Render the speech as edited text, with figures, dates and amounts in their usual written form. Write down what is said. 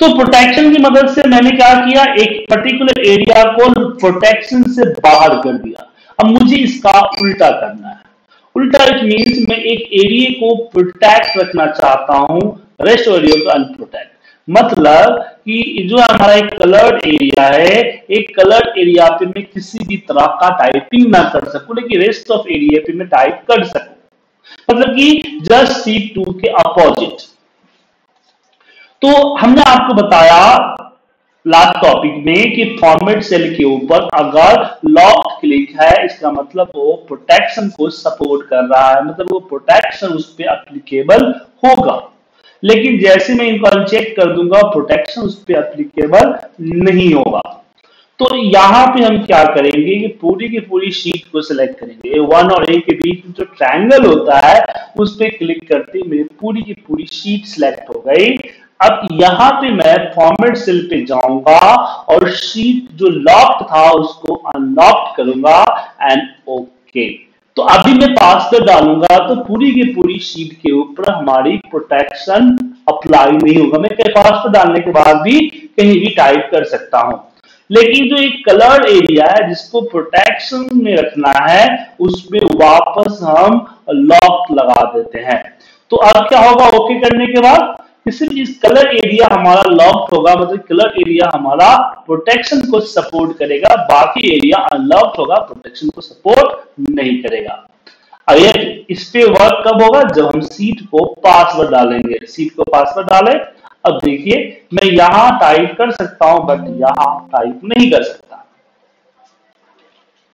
तो प्रोटेक्शन की मदद से मैंने क्या किया, एक पर्टिकुलर एरिया को प्रोटेक्शन से बाहर कर दिया। अब मुझे इसका उल्टा करना है। उल्टा इट मींस मैं एक एरिया को प्रोटेक्ट रखना चाहता हूं, रेस्ट एरिया को अनप्रोटेक्ट। मतलब कि जो हमारा एक कलर्ड एरिया है, एक कलर्ड एरिया पे मैं किसी भी तरह का टाइपिंग ना कर सकूं, लेकिन रेस्ट ऑफ एरिया पे मैं टाइप कर सकूं। मतलब कि जस्ट सीट 2 के अपोजिट। तो हमने आपको बताया लास्ट टॉपिक में कि फॉर्मेट सेल के ऊपर अगर लॉक क्लिक है, इसका मतलब वो प्रोटेक्शन को सपोर्ट कर रहा है, मतलब वो प्रोटेक्शन उस पे एप्लीकेबल होगा। लेकिन जैसे मैं इनको अनचेक कर दूंगा, प्रोटेक्शन उस पे एप्लीकेबल नहीं होगा। तो यहां पे हम क्या करेंगे कि पूरी की पूरी शीट को सिलेक्ट करेंगे। A1 और A के बीच जो ट्रायंगल होता है उस पे क्लिक करते मेरी पूरी की पूरी शीट सिलेक्ट हो गई। अब यहां पे मैं फॉर्मेट सेल पे जाऊंगा और शीट जो लॉक्ड था उसको अनलॉक करूंगा एंड ओके। तो अभी मैं पासवर्ड डालूंगा तो पूरी की पूरी शीट के ऊपर हमारी प्रोटेक्शन अप्लाई नहीं होगा। मैं कहीं पासवर्ड डालने के बाद भी कहीं भी टाइप कर सकता हूं। लेकिन जो एक कलर्ड एरिया है जिसको प्रोटेक्शन में रखना है उसमें वापस हम लॉक लगा देते हैं। तो अब क्या होगा, ओके करने के बाद सिर्फ इस कलर एरिया हमारा लॉक्ड होगा, मतलब कलर एरिया हमारा प्रोटेक्शन को सपोर्ट करेगा, बाकी एरिया अनलॉक्ड होगा, प्रोटेक्शन को सपोर्ट नहीं करेगा। अगर इस पे वर्क कब होगा, जब हम सीट को पासवर्ड डालेंगे। सीट को पासवर्ड डालें। अब देखिए मैं यहां टाइप कर सकता हूं बट यहां टाइप नहीं कर सकता।